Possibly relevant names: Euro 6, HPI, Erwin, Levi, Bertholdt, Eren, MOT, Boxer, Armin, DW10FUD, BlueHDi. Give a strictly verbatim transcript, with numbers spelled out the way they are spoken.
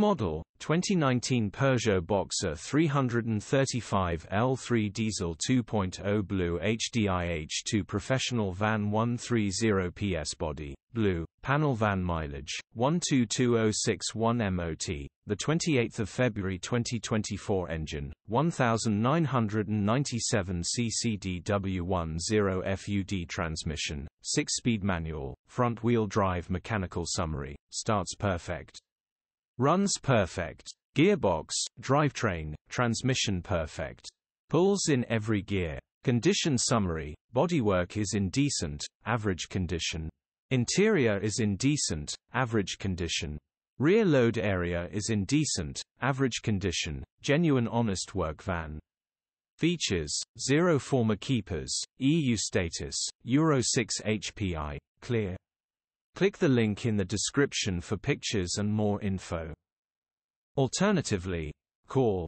Model, twenty nineteen Peugeot Boxer three thirty-five L three Diesel two point oh BlueHDi H two Professional Van one thirty P S Body, Blue, Panel Van Mileage, one two two zero six one M O T, the twenty-eighth of February twenty twenty-four Engine, one thousand nine hundred ninety-seven cc D W ten F U D Transmission, six-speed manual, front-wheel drive mechanical summary, starts perfect. Runs perfect. Gearbox, drivetrain, transmission perfect. Pulls in every gear. Condition summary, bodywork is in decent, average condition. Interior is in decent, average condition. Rear load area is in decent, average condition. Genuine honest work van. Features, zero former keepers, E U status, Euro six H P I, clear. Click the link in the description for pictures and more info. Alternatively, call